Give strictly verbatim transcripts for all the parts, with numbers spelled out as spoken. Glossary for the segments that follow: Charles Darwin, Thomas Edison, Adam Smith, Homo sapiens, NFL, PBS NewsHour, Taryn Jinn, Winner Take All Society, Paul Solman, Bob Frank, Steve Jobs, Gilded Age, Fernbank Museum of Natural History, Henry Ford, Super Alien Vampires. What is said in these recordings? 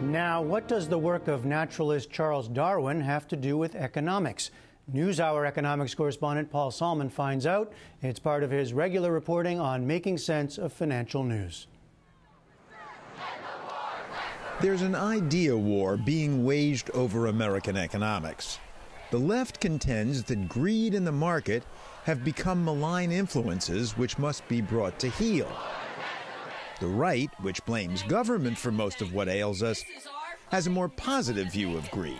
Now, what does the work of naturalist Charles Darwin have to do with economics? NewsHour economics correspondent Paul Solman finds out. It's part of his regular reporting on making sense of financial news. There's an idea war being waged over American economics. The left contends that greed and the market have become malign influences which must be brought to heel. The right, which blames government for most of what ails us, has a more positive view of greed.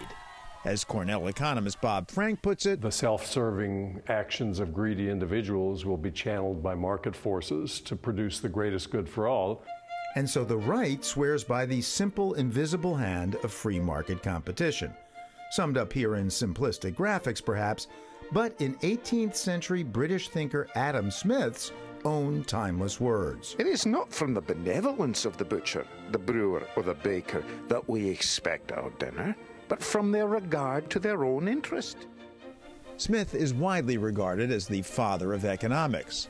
As Cornell economist Bob Frank puts it, the self-serving actions of greedy individuals will be channeled by market forces to produce the greatest good for all. And so the right swears by the simple, invisible hand of free market competition. Summed up here in simplistic graphics, perhaps, but in eighteenth century British thinker Adam Smith's own timeless words. It is not from the benevolence of the butcher, the brewer, or the baker that we expect our dinner, but from their regard to their own interest. Smith is widely regarded as the father of economics.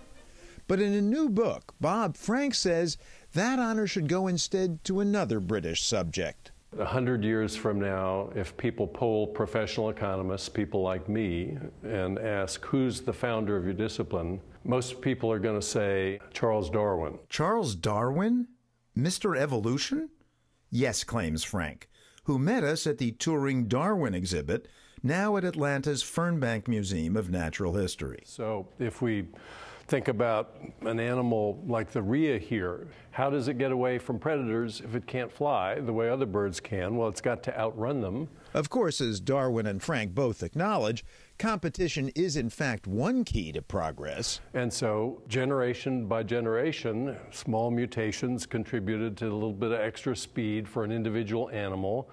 But in a new book, Bob Frank says that honor should go instead to another British subject. A hundred years from now, if people poll professional economists, people like me, and ask who's the founder of your discipline, most people are going to say Charles Darwin. Charles Darwin? Mister Evolution? Yes, claims Frank, who met us at the touring Darwin exhibit, now at Atlanta's Fernbank Museum of Natural History. So if we think about an animal like the rhea here. How does it get away from predators if it can't fly the way other birds can? Well, it's got to outrun them. Of course, as Darwin and Frank both acknowledge, competition is in fact one key to progress. And so, generation by generation, small mutations contributed to a little bit of extra speed for an individual animal.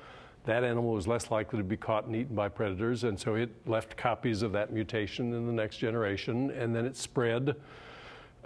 That animal was less likely to be caught and eaten by predators, and so it left copies of that mutation in the next generation, and then it spread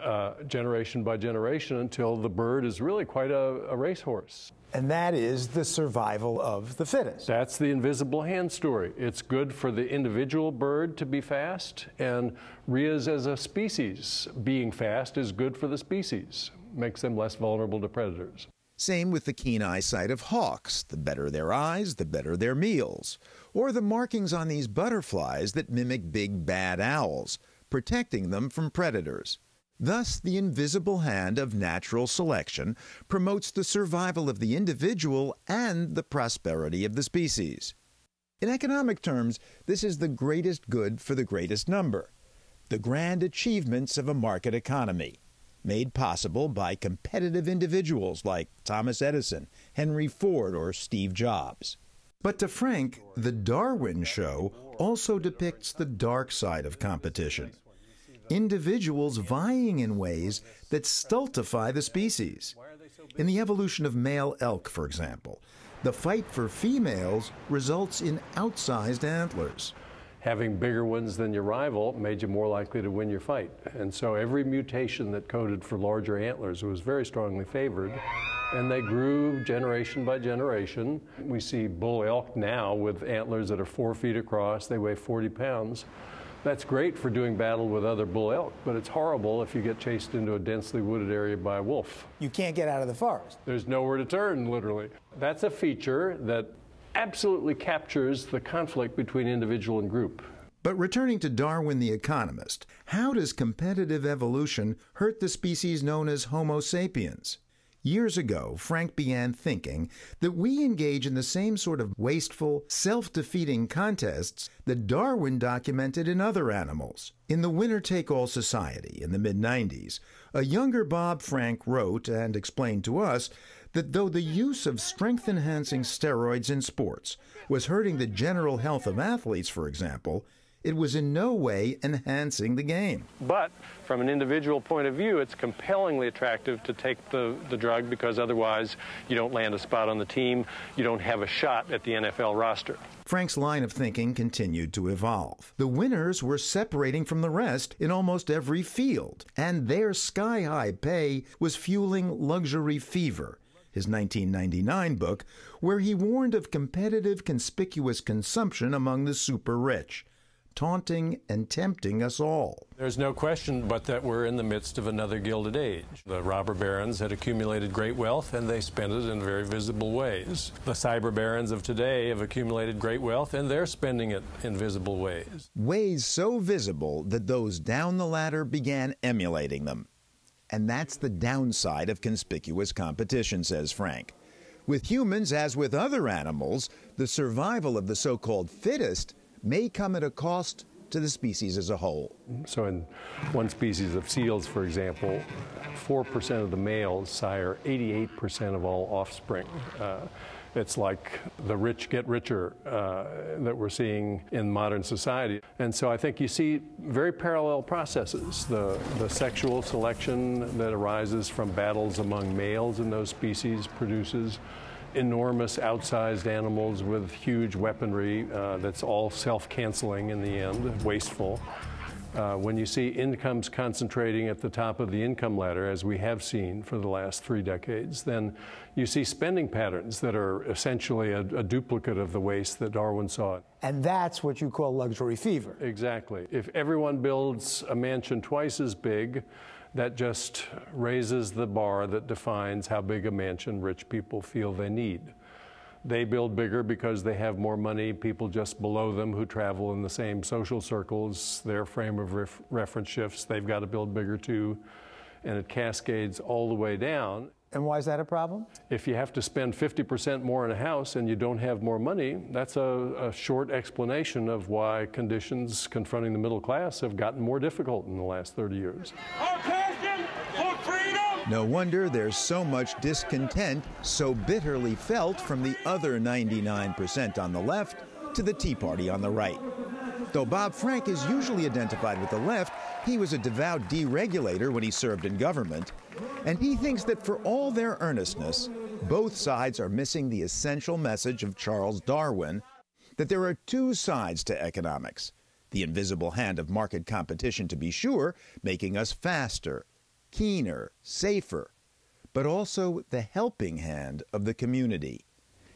uh, generation by generation until the bird is really quite a, a racehorse. And that is the survival of the fittest. That's the invisible hand story. It's good for the individual bird to be fast, and rheas as a species being fast is good for the species, makes them less vulnerable to predators. Same with the keen eyesight of hawks. The better their eyes, the better their meals. Or the markings on these butterflies that mimic big bad owls, protecting them from predators. Thus, the invisible hand of natural selection promotes the survival of the individual and the prosperity of the species. In economic terms, this is the greatest good for the greatest number, the grand achievements of a market economy, made possible by competitive individuals like Thomas Edison, Henry Ford, or Steve Jobs. But to Frank, the Darwin show also depicts the dark side of competition. Individuals vying in ways that stultify the species. In the evolution of male elk, for example, the fight for females results in outsized antlers. Having bigger ones than your rival made you more likely to win your fight. And so every mutation that coded for larger antlers was very strongly favored, and they grew generation by generation. We see bull elk now with antlers that are four feet across. They weigh forty pounds. That's great for doing battle with other bull elk, but it's horrible if you get chased into a densely wooded area by a wolf. You can't get out of the forest. There's nowhere to turn, literally. That's a feature that absolutely captures the conflict between individual and group. But returning to Darwin the economist, how does competitive evolution hurt the species known as Homo sapiens? Years ago, Frank began thinking that we engage in the same sort of wasteful, self-defeating contests that Darwin documented in other animals. In the Winner Take All Society in the mid nineties, a younger Bob Frank wrote and explained to us that though the use of strength-enhancing steroids in sports was hurting the general health of athletes, for example, it was in no way enhancing the game. But from an individual point of view, it's compellingly attractive to take the, the drug because otherwise you don't land a spot on the team, you don't have a shot at the N F L roster. Frank's line of thinking continued to evolve. The winners were separating from the rest in almost every field, and their sky-high pay was fueling luxury fever. His nineteen ninety-nine book, where he warned of competitive, conspicuous consumption among the super rich, taunting and tempting us all. There's no question but that we're in the midst of another Gilded Age. The robber barons had accumulated great wealth, and they spent it in very visible ways. The cyber barons of today have accumulated great wealth, and they're spending it in visible ways. Ways so visible that those down the ladder began emulating them. And that's the downside of conspicuous competition, says Frank. With humans, as with other animals, the survival of the so-called fittest may come at a cost to the species as a whole. So in one species of seals, for example, four percent of the males sire eighty-eight percent of all offspring. Uh, it's like the rich get richer uh, that we're seeing in modern society. And so I think you see very parallel processes. The, the sexual selection that arises from battles among males in those species produces enormous outsized animals with huge weaponry uh, that's all self-canceling in the end, wasteful. Uh, when you see incomes concentrating at the top of the income ladder, as we have seen for the last three decades, then you see spending patterns that are essentially a, a duplicate of the waste that Darwin saw. And that's what you call luxury fever. Exactly. If everyone builds a mansion twice as big, that just raises the bar that defines how big a mansion rich people feel they need. They build bigger because they have more money. People just below them who travel in the same social circles, their frame of ref reference shifts, they've got to build bigger too, and it cascades all the way down. And why is that a problem? If you have to spend fifty percent more in a house and you don't have more money, that's a, a short explanation of why conditions confronting the middle class have gotten more difficult in the last thirty years. Our passion for freedom! No wonder there's so much discontent so bitterly felt from the other ninety-nine percent on the left to the Tea Party on the right. Though Bob Frank is usually identified with the left, he was a devout deregulator when he served in government. And he thinks that for all their earnestness, both sides are missing the essential message of Charles Darwin, that there are two sides to economics. The invisible hand of market competition, to be sure, making us faster, keener, safer, but also the helping hand of the community,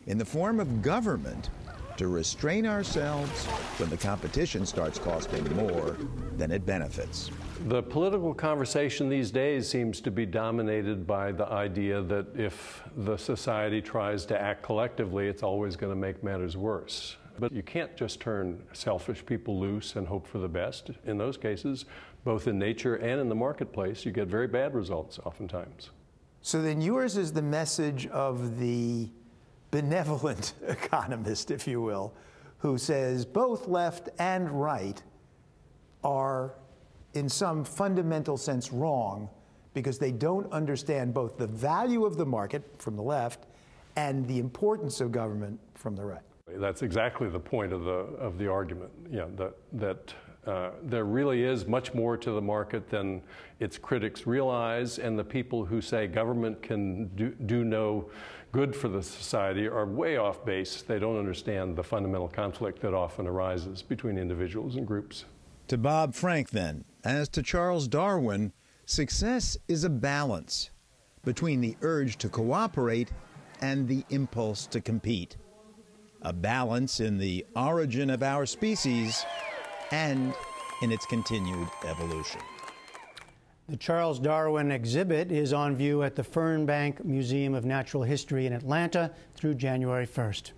in the form of government, to restrain ourselves when the competition starts costing more than it benefits. The political conversation these days seems to be dominated by the idea that if the society tries to act collectively, it's always going to make matters worse. But you can't just turn selfish people loose and hope for the best. In those cases, both in nature and in the marketplace, you get very bad results oftentimes. So then yours is the message of the benevolent economist, if you will, who says both left and right are in some fundamental sense wrong because they don't understand both the value of the market from the left and the importance of government from the right. That's exactly the point of the of the argument, yeah, that that Uh, there really is much more to the market than its critics realize, and the people who say government can do, do no good for the society are way off base. They don't understand the fundamental conflict that often arises between individuals and groups. To Bob Frank, then, as to Charles Darwin, success is a balance between the urge to cooperate and the impulse to compete. A balance in the origin of our species and in its continued evolution. The Charles Darwin exhibit is on view at the Fernbank Museum of Natural History in Atlanta through January first.